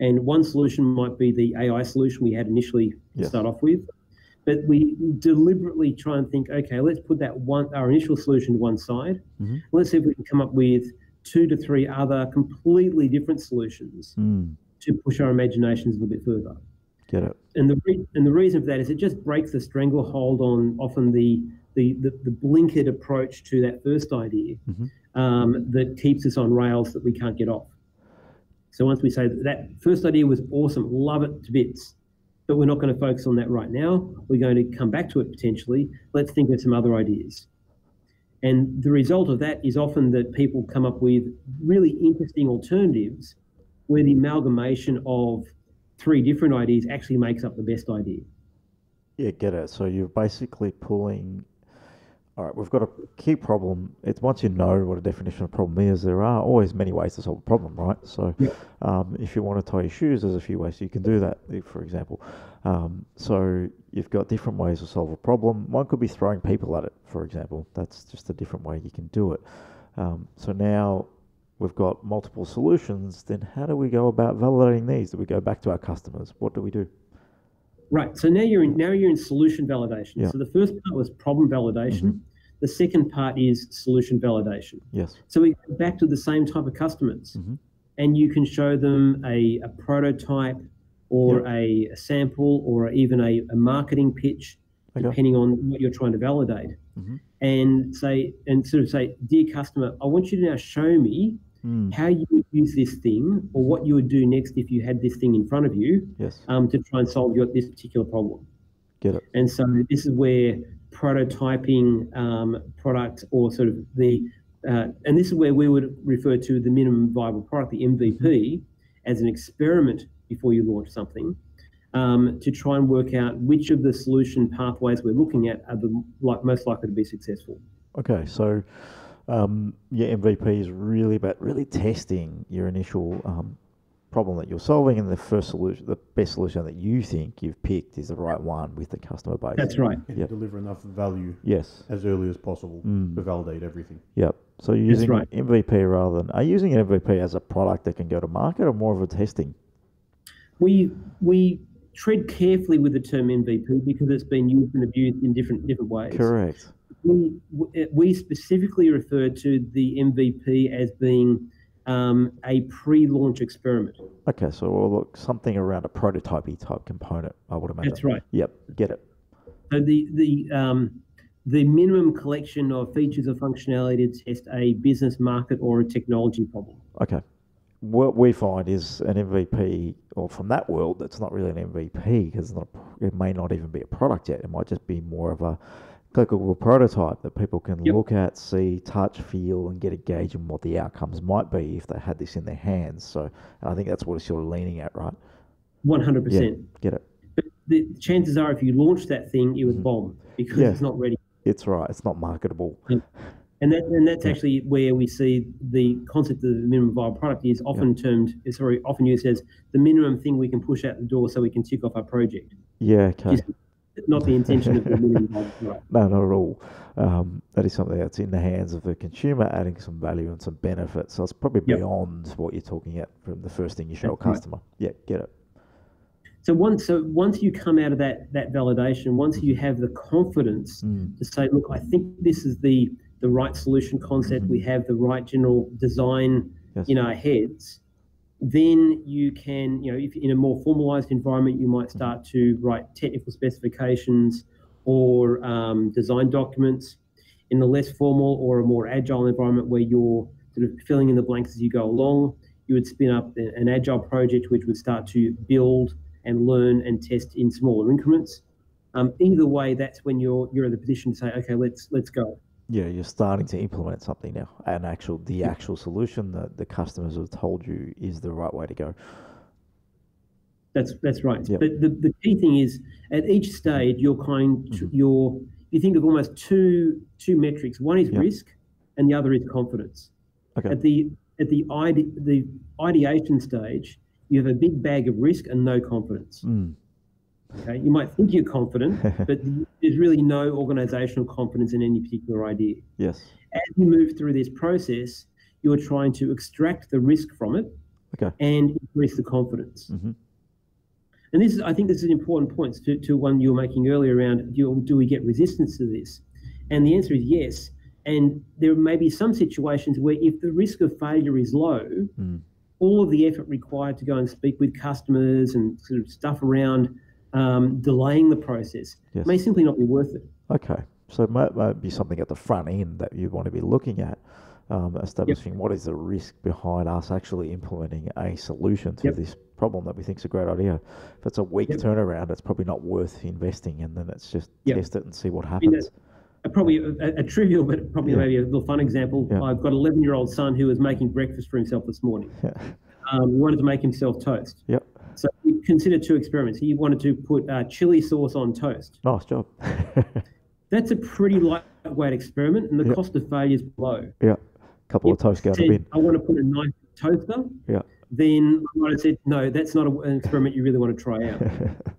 And one solution might be the AI solution we had initially yes. to start off with, but we deliberately try and think, okay, let's put our initial solution to one side. Mm-hmm. Let's see if we can come up with 2 to 3 other completely different solutions to push our imaginations a little bit further. Get it. And the reason for that is it just breaks the stranglehold on often the blinkered approach to that first idea mm-hmm. That keeps us on rails that we can't get off. So once we say that first idea was awesome, love it to bits, but we're not going to focus on that right now. We're going to come back to it potentially. Let's think of some other ideas. And the result of that is often that people come up with really interesting alternatives where the amalgamation of 3 different ideas actually makes up the best idea. Yeah, get it. So you're basically pulling... All right, we've got a key problem. It's once you know what a definition of problem is, there are always many ways to solve a problem, right? So yeah. If you want to tie your shoes, there's a few ways you can do that, for example. So you've got different ways to solve a problem. One could be throwing people at it, for example. That's just a different way you can do it. So now we've got multiple solutions. Then how do we go about validating these? Do we go back to our customers? What do we do? Right, so now you're in solution validation. Yeah. So the first part was problem validation. Mm-hmm. The second part is solution validation. Yes. So we go back to the same type of customers, mm-hmm. and you can show them a prototype or yeah. a sample or even a marketing pitch, okay. depending on what you're trying to validate, mm-hmm. and sort of say, dear customer, I want you to now show me how you would use this thing or what you would do next if you had this thing in front of you yes. To try and solve this particular problem. Get it. And so this is where prototyping product or sort of and this is where we would refer to the minimum viable product, the MVP, mm-hmm. as an experiment before you launch something to try and work out which of the solution pathways we're looking at are the most likely to be successful. Okay, so... MVP is really about really testing your initial problem that you're solving, and the first solution, the best solution that you think you've picked, is the right one with the customer base. That's right. And yep. deliver enough value. Yes. As early as possible to validate everything. Yep. So you're using right. MVP rather than are you using an MVP as a product that can go to market, or more of a testing? We tread carefully with the term MVP because it's been used and abused in different ways. Correct. We specifically refer to the MVP as being a pre-launch experiment. Okay, so we'll look something around a prototyping type component, I would imagine. That's right. Yep, get it. So the minimum collection of features or functionality to test a business, market, or a technology problem. Okay. What we find is an MVP, or from that world, that's not really an MVP because it may not even be a product yet. It might just be more of a clickable prototype that people can look at, see, touch, feel, and get a gauge on what the outcomes might be if they had this in their hands. So, and I think that's what it's sort of leaning at, right? 100%. Yeah, get it. But the chances are if you launch that thing, it would bomb because it's not ready. It's right. It's not marketable. Yeah. And that's actually where we see the concept of the minimum viable product is often often used as the minimum thing we can push out the door so we can tick off our project. Yeah, okay. It's not the intention of the minimum viable product. No, not at all. That is something that's in the hands of the consumer, adding some value and some benefit. So it's probably beyond what you're talking at from the first thing you show a customer. Right. Yeah, get it. So once you come out of that validation, once you have the confidence to say, look, I think this is the right solution concept, we have the right general design in our heads, then you can, if in a more formalized environment, you might start to write technical specifications or design documents. In a less formal or a more agile environment where you're sort of filling in the blanks as you go along, you would spin up an agile project which would start to build and learn and test in smaller increments. Either way, that's when you're in the position to say, okay, let's go. Yeah, you're starting to implement something now, and the actual solution that the customers have told you is the right way to go. That's right. Yep. But the key thing is at each stage you're you think of almost two metrics. One is risk, and the other is confidence. Okay. At the ideation stage, you have a big bag of risk and no confidence. Mm. Okay, you might think you're confident, but there's really no organizational confidence in any particular idea. Yes. As you move through this process, you're trying to extract the risk from it and increase the confidence. Mm-hmm. And I think this is an important point to one you were making earlier around, do we get resistance to this? And the answer is yes. And there may be some situations where if the risk of failure is low, all of the effort required to go and speak with customers and sort of stuff around delaying the process may simply not be worth it. Okay, so it might be something at the front end that you want to be looking at, establishing what is the risk behind us actually implementing a solution to this problem that we think is a great idea. If it's a weak turnaround, it's probably not worth investing, and then it's just test it and see what happens. Probably a trivial, but probably maybe a little fun example. Yeah. I've got an 11-year-old son who was making breakfast for himself this morning. Yeah. He wanted to make himself toast. Yep. So he considered two experiments. He wanted to put chili sauce on toast. Nice job. That's a pretty lightweight experiment, and the cost of failure is low. Yeah, a couple of toast go to bin. I want to put a knife in the toaster. Yeah. Then I might have said, no, that's not an experiment you really want to try out.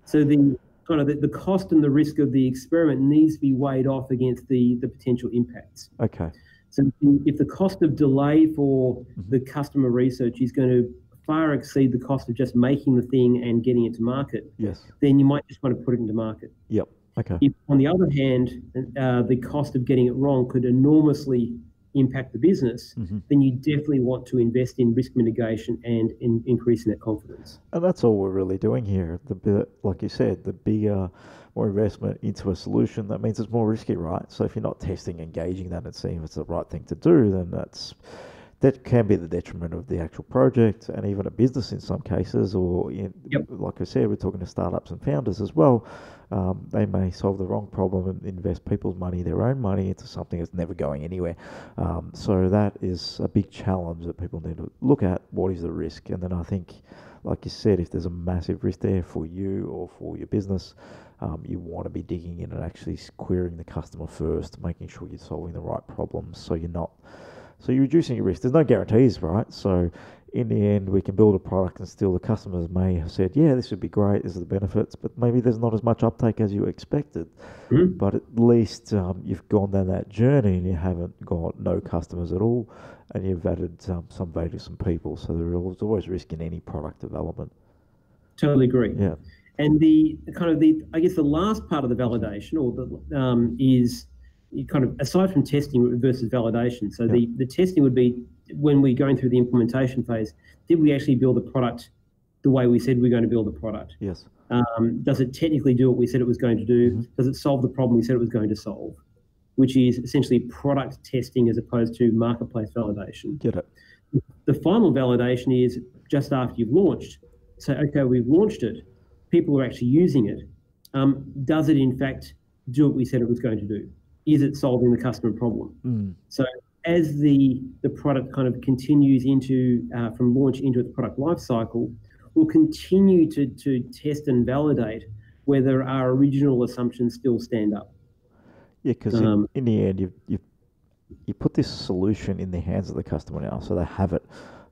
So the kind of the cost and the risk of the experiment needs to be weighed off against the potential impacts. Okay. So if the cost of delay for the customer research is going to far exceed the cost of just making the thing and getting it to market, then you might just want to put it into market. Yep. Okay. If, on the other hand, the cost of getting it wrong could enormously impact the business, then you definitely want to invest in risk mitigation and in increasing that confidence. And that's all we're really doing here. Like you said, the bigger, more investment into a solution, that means it's more risky, right? So if you're not testing, engaging that and seeing if it's the right thing to do, then that can be the detriment of the actual project and even a business in some cases, or like I said, we're talking to startups and founders as well. They may solve the wrong problem and invest people's money, their own money, into something that's never going anywhere. So that is a big challenge that people need to look at. What is the risk? And then I think, like you said, if there's a massive risk there for you or for your business, you want to be digging in and actually querying the customer first, making sure you're solving the right problems so you're not... So you're reducing your risk. There's no guarantees, right? So in the end, we can build a product and still the customers may have said, yeah, this would be great, these are the benefits, but maybe there's not as much uptake as you expected. Mm-hmm. But at least you've gone down that journey and you haven't got no customers at all, and you've added some value to some people. So there's always risk in any product development. Totally agree. Yeah. And the last part of the validation is... you kind of, aside from testing versus validation, so the testing would be when we're going through the implementation phase, did we actually build the product the way we said we're going to build the product? Yes. Does it technically do what we said it was going to do? Mm-hmm. Does it solve the problem we said it was going to solve? Which is essentially product testing as opposed to marketplace validation. Get it. The final validation is just after you've launched. So, okay, we've launched it. People are actually using it. Does it, in fact, do what we said it was going to do? Is it solving the customer problem? Mm. So as the product kind of continues into from launch into its product lifecycle, we'll continue to test and validate whether our original assumptions still stand up. Yeah, because in the end, you put this solution in the hands of the customer now, so they have it.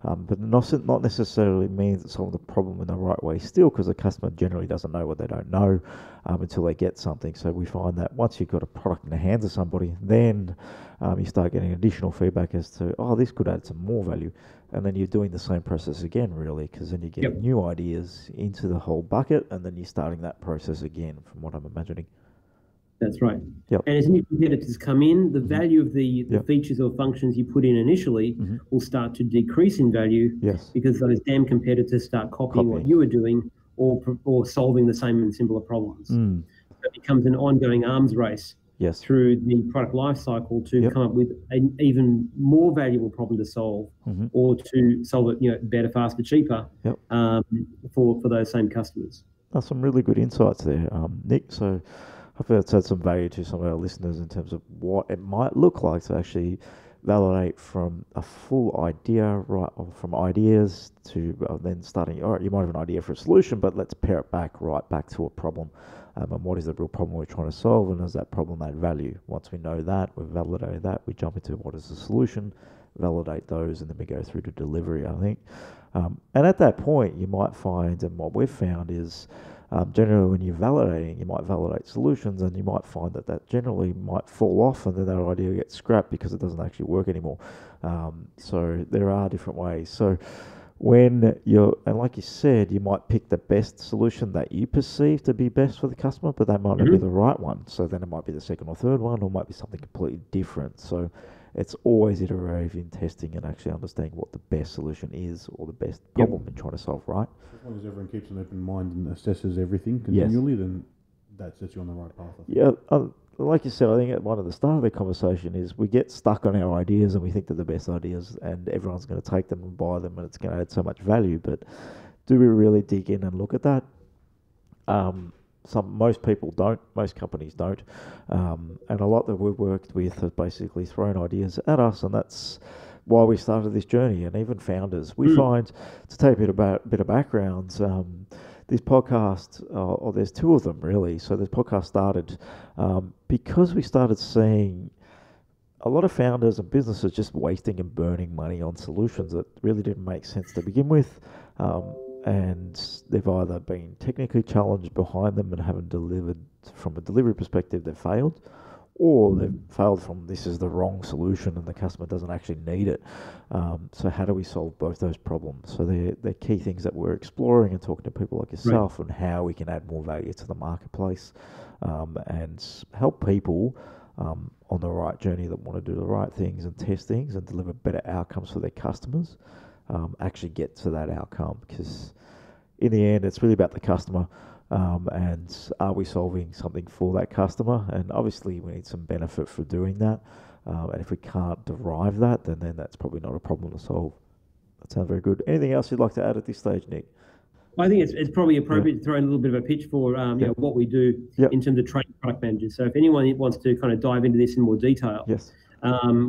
But not necessarily means it solved the problem in the right way still, because the customer generally doesn't know what they don't know until they get something. So we find that once you've got a product in the hands of somebody, then you start getting additional feedback as to, oh, this could add some more value. And then you're doing the same process again, really, because then you get new ideas into the whole bucket, and then you're starting that process again, from what I'm imagining. That's right. Yep. And as new competitors come in, the value of the features or functions you put in initially will start to decrease in value because those damn competitors start copying what you are doing or solving the same and similar problems. Mm. So it becomes an ongoing arms race through the product life cycle to come up with an even more valuable problem to solve or to solve it better, faster, cheaper for those same customers. That's some really good insights there, Nick. So hopefully that's had some value to some of our listeners in terms of what it might look like to actually validate from a full idea, right, or from ideas to then starting, all right, you might have an idea for a solution, but let's pair it back, right back to a problem. And what is the real problem we're trying to solve, and does that problem add value? Once we know that, we've validated that, we jump into what is the solution, validate those, and then we go through to delivery, I think. And at that point, you might find, and what we've found is, generally when you're validating, you might validate solutions and you might find that that generally might fall off, and then that idea gets scrapped because it doesn't actually work anymore. So there are different ways. So when you're, and like you said, you might pick the best solution that you perceive to be best for the customer, but that might not be the right one. So then it might be the second or third one, or it might be something completely different. So it's always iterative in testing and actually understanding what the best solution is or the best problem you're trying to solve, right? As long as everyone keeps an open mind and assesses everything continually, then that sets you on the right path. Yeah, like you said, I think at one of the start of the conversation is we get stuck on our ideas and we think they're the best ideas and everyone's going to take them and buy them and it's going to add so much value, but do we really dig in and look at that? Most people don't, most companies don't, and a lot that we've worked with have basically thrown ideas at us, and that's why we started this journey. And even founders, we find, to take a bit of background, this podcast, or there's two of them really. So this podcast started because we started seeing a lot of founders and businesses just wasting and burning money on solutions that really didn't make sense to begin with. And they've either been technically challenged behind them and haven't delivered from a delivery perspective, they've failed, or they've failed from this is the wrong solution and the customer doesn't actually need it. So how do we solve both those problems? So they're key things that we're exploring and talking to people like yourself on how we can add more value to the marketplace and help people on the right journey that want to do the right things and test things and deliver better outcomes for their customers. Actually get to that outcome, because in the end it's really about the customer and are we solving something for that customer, and obviously we need some benefit for doing that, and if we can't derive that then that's probably not a problem to solve. That sounds very good. Anything else you'd like to add at this stage, Nick? I think it's probably appropriate to throw in a little bit of a pitch for you know, what we do in terms of training product managers. So if anyone wants to kind of dive into this in more detail,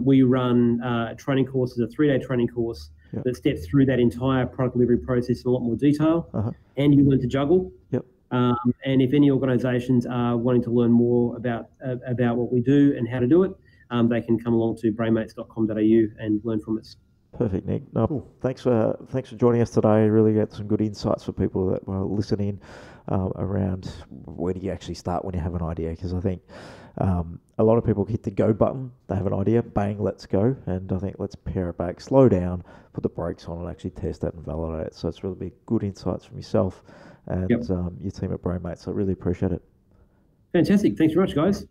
we run training courses, a 3-day training course that steps through that entire product delivery process in a lot more detail, and you learn to juggle. And if any organisations are wanting to learn more about what we do and how to do it, they can come along to brainmates.com.au and learn from us. Perfect, Nick. No, cool. Thanks for joining us today. Really got some good insights for people that were listening around where do you actually start when you have an idea, because I think a lot of people hit the go button, they have an idea, bang, let's go, and I think let's pair it back, slow down, put the brakes on and actually test that and validate it. So it's really been good insights from yourself and your team at Brainmates. So I really appreciate it. Fantastic. Thanks very much, guys.